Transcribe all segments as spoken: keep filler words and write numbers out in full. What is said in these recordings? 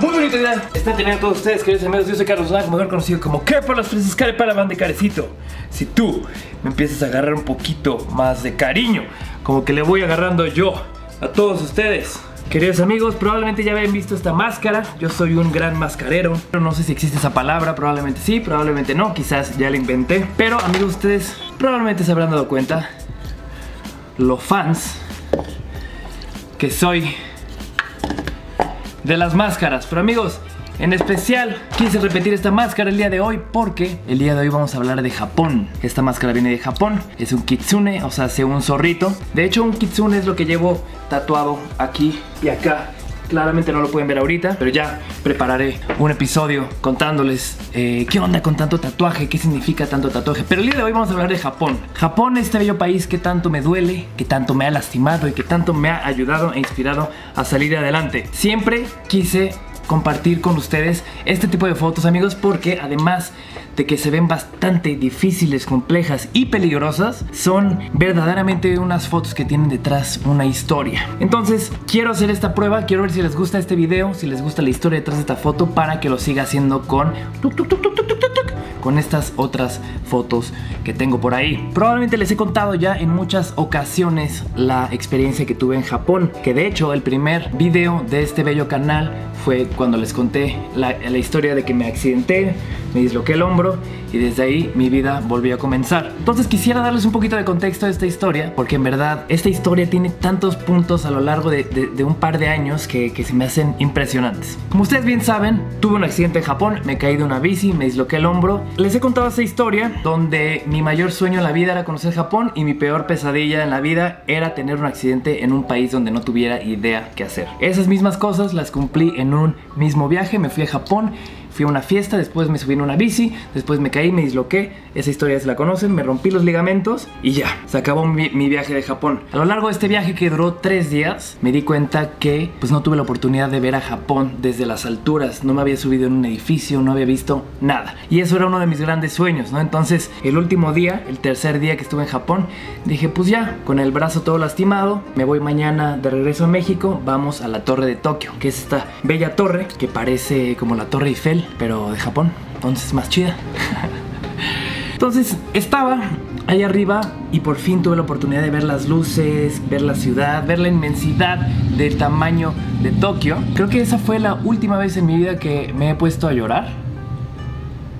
muy bonito día están teniendo todos ustedes, queridos amigos. Yo soy Carlos E Lang, mejor conocido como Care para los fresas, Care para la banda de Carecito. Si tú me empiezas a agarrar un poquito más de cariño, como que le voy agarrando yo a todos ustedes, queridos amigos, probablemente ya habían visto esta máscara. Yo soy un gran mascarero, pero no sé si existe esa palabra, probablemente sí, probablemente no, quizás ya la inventé. Pero amigos, ustedes probablemente se habrán dado cuenta los fans que soy de las máscaras. Pero amigos, en especial quise repetir esta máscara el día de hoy, porque el día de hoy vamos a hablar de Japón. Esta máscara viene de Japón, es un kitsune, o sea, hace un zorrito. De hecho, un kitsune es lo que llevo tatuado aquí y acá. Claramente no lo pueden ver ahorita, pero ya prepararé un episodio contándoles eh, qué onda con tanto tatuaje, qué significa tanto tatuaje. Pero el día de hoy vamos a hablar de Japón. Japón, este bello país que tanto me duele, que tanto me ha lastimado y que tanto me ha ayudado e inspirado a salir adelante. Siempre quise compartir con ustedes este tipo de fotos, amigos, porque además de que se ven bastante difíciles, complejas y peligrosas, son verdaderamente unas fotos que tienen detrás una historia. Entonces quiero hacer esta prueba, quiero ver si les gusta este video, si les gusta la historia detrás de esta foto, para que lo siga haciendo con con estas otras fotos que tengo por ahí. Probablemente les he contado ya en muchas ocasiones la experiencia que tuve en Japón, que de hecho el primer video de este bello canal fue cuando les conté la, la historia de que me accidenté, me disloqué el hombro y desde ahí mi vida volvió a comenzar. Entonces quisiera darles un poquito de contexto a esta historia, porque en verdad esta historia tiene tantos puntos a lo largo de, de, de un par de años que, que se me hacen impresionantes. Como ustedes bien saben, tuve un accidente en Japón, me caí de una bici, me disloqué el hombro. Les he contado esta historia donde mi mayor sueño en la vida era conocer Japón y mi peor pesadilla en la vida era tener un accidente en un país donde no tuviera idea qué hacer. Esas mismas cosas las cumplí en un mismo viaje. Me fui a Japón, fui a una fiesta, después me subí en una bici, después me caí, me disloqué, esa historia se la conocen, me rompí los ligamentos y ya, se acabó mi, mi viaje de Japón. A lo largo de este viaje, que duró tres días, me di cuenta que pues no tuve la oportunidad de ver a Japón desde las alturas, no me había subido en un edificio, no había visto nada, y eso era uno de mis grandes sueños, ¿no? Entonces el último día, el tercer día que estuve en Japón, dije pues ya, con el brazo todo lastimado, me voy mañana de regreso a México, vamos a la Torre de Tokio, que es esta bella torre que parece como la Torre Eiffel pero de Japón, entonces más chida. Entonces estaba allá arriba y por fin tuve la oportunidad de ver las luces, ver la ciudad, ver la inmensidad del tamaño de Tokio. Creo que esa fue la última vez en mi vida que me he puesto a llorar.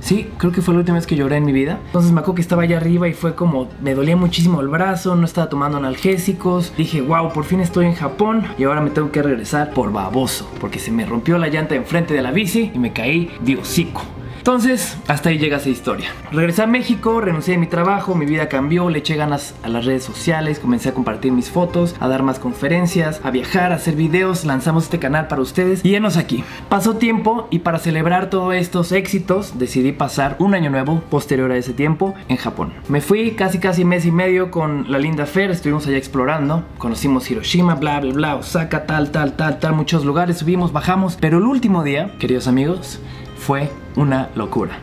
Sí, creo que fue la última vez que lloré en mi vida. Entonces me acuerdo que estaba allá arriba y fue como, me dolía muchísimo el brazo, no estaba tomando analgésicos. Dije, wow, por fin estoy en Japón y ahora me tengo que regresar por baboso, porque se me rompió la llanta enfrente de la bici y me caí de hocico. Entonces, hasta ahí llega esa historia. Regresé a México, renuncié a mi trabajo, mi vida cambió, le eché ganas a las redes sociales, comencé a compartir mis fotos, a dar más conferencias, a viajar, a hacer videos, lanzamos este canal para ustedes y enos aquí. Pasó tiempo y para celebrar todos estos éxitos decidí pasar un año nuevo posterior a ese tiempo en Japón. Me fui casi casi mes y medio con la linda Fer, estuvimos allá explorando, conocimos Hiroshima, bla bla bla, Osaka, tal tal tal tal, muchos lugares, subimos, bajamos, pero el último día, queridos amigos, fue una locura.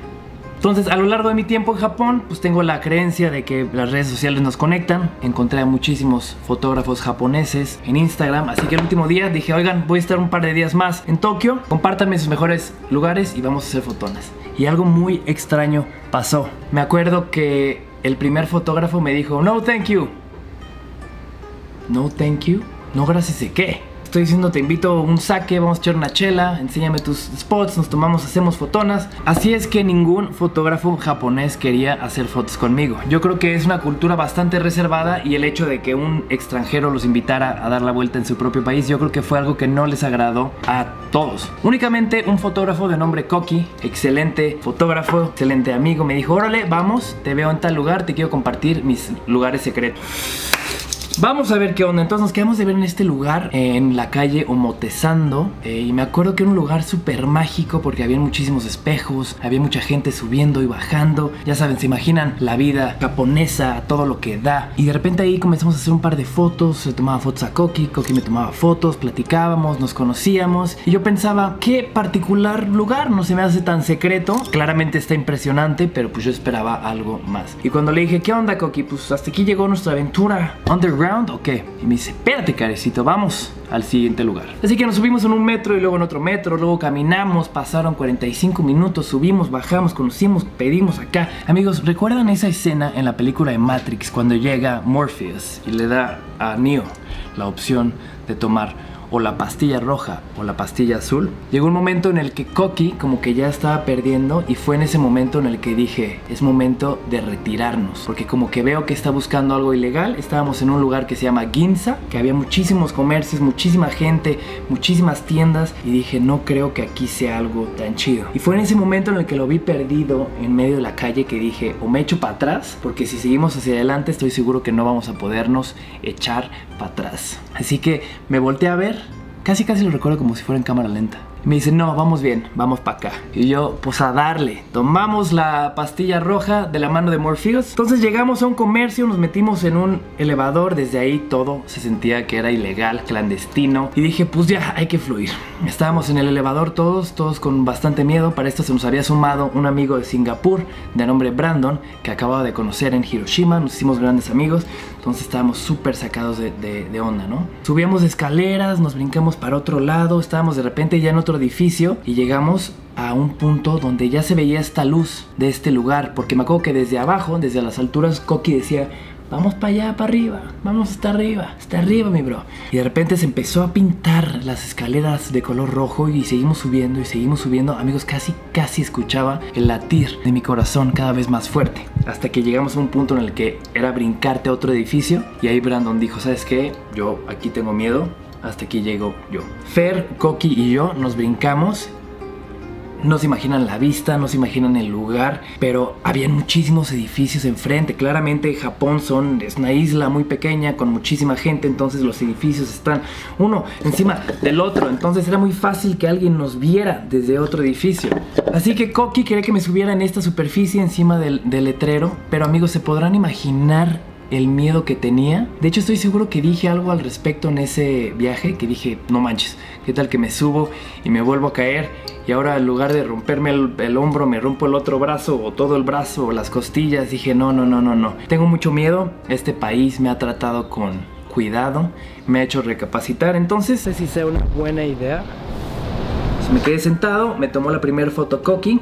Entonces, a lo largo de mi tiempo en Japón, pues tengo la creencia de que las redes sociales nos conectan. Encontré a muchísimos fotógrafos japoneses en Instagram, así que el último día dije, oigan, voy a estar un par de días más en Tokio, compártanme sus mejores lugares y vamos a hacer fotonas. Y algo muy extraño pasó. Me acuerdo que el primer fotógrafo me dijo, no thank you. No thank you. No gracias de qué. Estoy diciendo, te invito a un sake, vamos a echar una chela, enséñame tus spots, nos tomamos, hacemos fotonas. Así es que ningún fotógrafo japonés quería hacer fotos conmigo. Yo creo que es una cultura bastante reservada y el hecho de que un extranjero los invitara a dar la vuelta en su propio país, yo creo que fue algo que no les agradó a todos. Únicamente un fotógrafo de nombre Koki, excelente fotógrafo, excelente amigo, me dijo, órale, vamos, te veo en tal lugar, te quiero compartir mis lugares secretos. Vamos a ver qué onda. Entonces nos quedamos de ver en este lugar, eh, en la calle Omotesando, eh, y me acuerdo que era un lugar súper mágico porque había muchísimos espejos, había mucha gente subiendo y bajando. Ya saben, se imaginan la vida japonesa, todo lo que da. Y de repente ahí comenzamos a hacer un par de fotos. Se tomaba fotos a Koki, Koki me tomaba fotos, platicábamos, nos conocíamos. Y yo pensaba, qué particular lugar, no se me hace tan secreto. Claramente está impresionante, pero pues yo esperaba algo más. Y cuando le dije, ¿qué onda, Koki? Pues hasta aquí llegó nuestra aventura underground underground o qué? Y me dice, espérate, Carecito, vamos al siguiente lugar. Así que nos subimos en un metro y luego en otro metro, luego caminamos, pasaron cuarenta y cinco minutos, subimos, bajamos, conocimos, pedimos acá. Amigos, ¿recuerdan esa escena en la película de Matrix cuando llega Morpheus y le da a Neo la opción de tomar o la pastilla roja o la pastilla azul? Llegó un momento en el que Koki como que ya estaba perdiendo y fue en ese momento en el que dije, es momento de retirarnos, porque como que veo que está buscando algo ilegal. Estábamos en un lugar que se llama Ginza, que había muchísimos comercios, muchísima gente, muchísimas tiendas, y dije, no creo que aquí sea algo tan chido. Y fue en ese momento en el que lo vi perdido en medio de la calle que dije, o me echo para atrás, porque si seguimos hacia adelante estoy seguro que no vamos a podernos echar para atrás. Así que me volteé a ver, casi casi lo recuerdo como si fuera en cámara lenta. Me dice, no, vamos bien, vamos para acá. Y yo, pues a darle. Tomamos la pastilla roja de la mano de Morpheus. Entonces llegamos a un comercio, nos metimos en un elevador. Desde ahí todo se sentía que era ilegal, clandestino. Y dije, pues ya, hay que fluir. Estábamos en el elevador todos, todos con bastante miedo. Para esto se nos había sumado un amigo de Singapur de nombre Brandon, que acababa de conocer en Hiroshima. Nos hicimos grandes amigos. Entonces estábamos súper sacados de, de, de onda, ¿no? Subíamos escaleras, nos brincamos para otro lado. Estábamos de repente ya en otro edificio y llegamos a un punto donde ya se veía esta luz de este lugar, porque me acuerdo que desde abajo, desde las alturas, Koki decía, vamos para allá, para arriba, vamos hasta arriba, hasta arriba, mi bro. Y de repente se empezó a pintar las escaleras de color rojo y seguimos subiendo y seguimos subiendo. Amigos, casi, casi escuchaba el latir de mi corazón cada vez más fuerte, hasta que llegamos a un punto en el que era brincarte a otro edificio. Y ahí Brandon dijo, ¿sabes qué? Yo aquí tengo miedo. Hasta aquí llego yo. Fer, Koki y yo nos brincamos. No se imaginan la vista, no se imaginan el lugar, pero habían muchísimos edificios enfrente. Claramente Japón son, es una isla muy pequeña con muchísima gente, entonces los edificios están uno encima del otro, entonces era muy fácil que alguien nos viera desde otro edificio. Así que Koki quería que me subiera en esta superficie encima del, del letrero, pero amigos, se podrán imaginar el miedo que tenía. De hecho, estoy seguro que dije algo al respecto en ese viaje, que dije, no manches, ¿qué tal que me subo y me vuelvo a caer? Y ahora en lugar de romperme el, el hombro, me rompo el otro brazo o todo el brazo o las costillas. Dije, no, no, no, no, no. Tengo mucho miedo. Este país me ha tratado con cuidado, me ha hecho recapacitar. Entonces, no sé si sea una buena idea. Entonces, me quedé sentado, me tomó la primera foto Koki.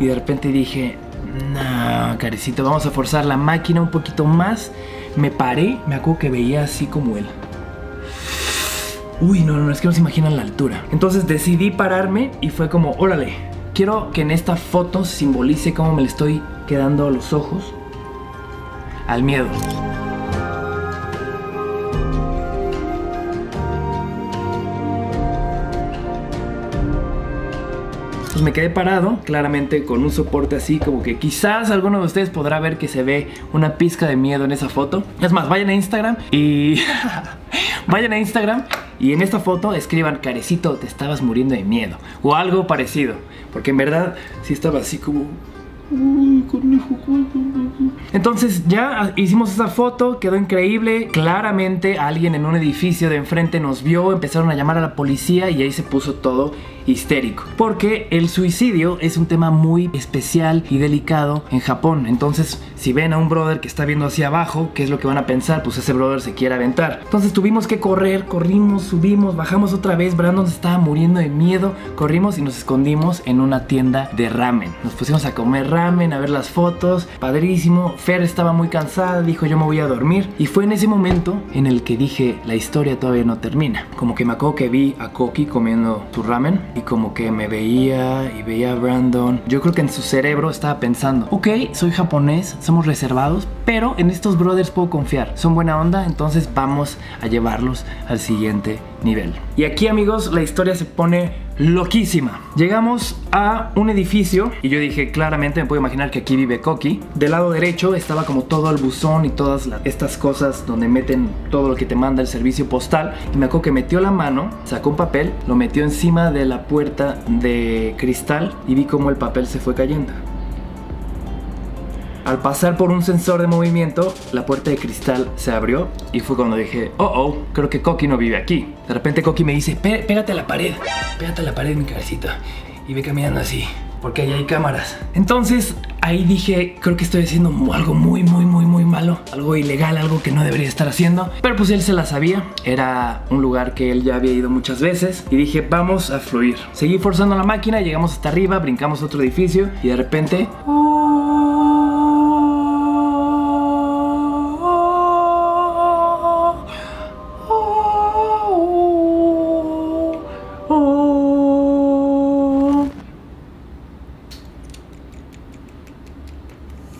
Y de repente dije, no, Carecito, vamos a forzar la máquina un poquito más. Me paré, me acuerdo que veía así como él. Uy, no, no, es que no se imaginan la altura. Entonces decidí pararme y fue como, órale, quiero que en esta foto simbolice cómo me le estoy quedando a los ojos al miedo. Pues me quedé parado, claramente con un soporte así, como que quizás alguno de ustedes podrá ver que se ve una pizca de miedo en esa foto. Es más, vayan a Instagram y... vayan a Instagram y en esta foto escriban, Carecito, te estabas muriendo de miedo, o algo parecido, porque en verdad sí estaba así como... Entonces ya hicimos esa foto, quedó increíble. Claramente alguien en un edificio de enfrente nos vio, empezaron a llamar a la policía y ahí se puso todo histérico, porque el suicidio es un tema muy especial y delicado en Japón. Entonces si ven a un brother que está viendo hacia abajo, ¿qué es lo que van a pensar? Pues ese brother se quiere aventar. Entonces tuvimos que correr, corrimos, subimos, bajamos otra vez. Brandon se estaba muriendo de miedo. Corrimos y nos escondimos en una tienda de ramen. Nos pusimos a comer ramen, a ver las fotos, padrísimo. Fer estaba muy cansada, dijo, yo me voy a dormir. Y fue en ese momento en el que dije, la historia todavía no termina. Como que me acuerdo que vi a Koki comiendo su ramen y como que me veía y veía a Brandon. Yo creo que en su cerebro estaba pensando, ok, soy japonés, somos reservados, pero en estos brothers puedo confiar, son buena onda, entonces vamos a llevarlos al siguiente nivel. Y aquí, amigos, la historia se pone loquísima. Llegamos a un edificio y yo dije, claramente me puedo imaginar que aquí vive Koki. Del lado derecho estaba como todo el buzón y todas las, estas cosas donde meten todo lo que te manda el servicio postal. Y me acuerdo que metió la mano, sacó un papel, lo metió encima de la puerta de cristal y vi cómo el papel se fue cayendo. Al pasar por un sensor de movimiento, la puerta de cristal se abrió y fue cuando dije, oh, oh, creo que Koki no vive aquí. De repente Koki me dice, pégate a la pared, pégate a la pared, mi cabecita. Y ve caminando así, porque ahí hay cámaras. Entonces, ahí dije, creo que estoy haciendo algo muy, muy, muy, muy malo. Algo ilegal, algo que no debería estar haciendo. Pero pues él se la sabía. Era un lugar que él ya había ido muchas veces. Y dije, vamos a fluir. Seguí forzando la máquina, llegamos hasta arriba, brincamos a otro edificio. Y de repente...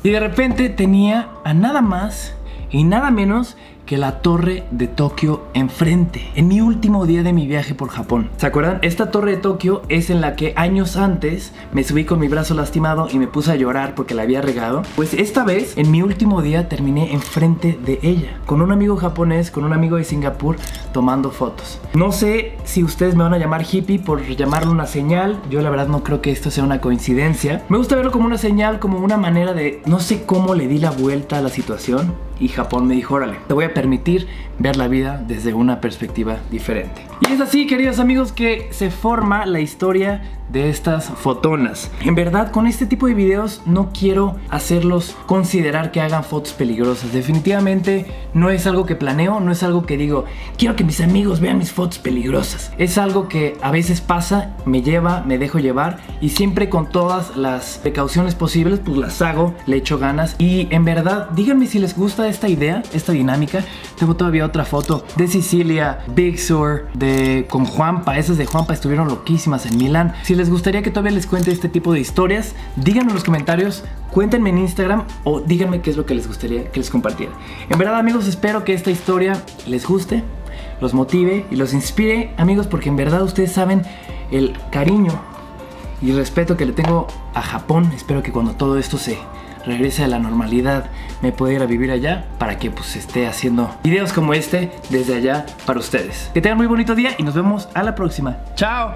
Y de repente tenía a nada más y nada menos que la Torre de Tokio enfrente. En mi último día de mi viaje por Japón. ¿Se acuerdan? Esta Torre de Tokio es en la que años antes me subí con mi brazo lastimado y me puse a llorar porque la había regado. Pues esta vez, en mi último día, terminé enfrente de ella. Con un amigo japonés, con un amigo de Singapur, tomando fotos. No sé si ustedes me van a llamar hippie por llamarlo una señal. Yo la verdad no creo que esto sea una coincidencia. Me gusta verlo como una señal, como una manera de... No sé cómo le di la vuelta a la situación y Japón me dijo, órale, te voy a permitir ver la vida desde una perspectiva diferente. Y es así, queridos amigos, que se forma la historia de estas fotonas. En verdad, con este tipo de videos no quiero hacerlos considerar que hagan fotos peligrosas. Definitivamente no es algo que planeo, no es algo que digo, quiero que mis amigos vean mis fotos peligrosas. Es algo que a veces pasa, me lleva, me dejo llevar y siempre con todas las precauciones posibles, pues las hago, le echo ganas. Y en verdad, díganme si les gusta esta idea, esta dinámica. Tengo todavía otra foto de Sicilia, Big Sur, de, con Juanpa. Esas de Juanpa estuvieron loquísimas en Milán. Si les gustaría que todavía les cuente este tipo de historias, díganme en los comentarios, cuéntenme en Instagram o díganme qué es lo que les gustaría que les compartiera. En verdad, amigos, espero que esta historia les guste, los motive y los inspire, amigos, porque en verdad ustedes saben el cariño y el respeto que le tengo a Japón. Espero que cuando todo esto se regrese a la normalidad, me pueda ir a vivir allá para que pues esté haciendo videos como este desde allá para ustedes. Que tengan muy bonito día y nos vemos a la próxima. ¡Chao!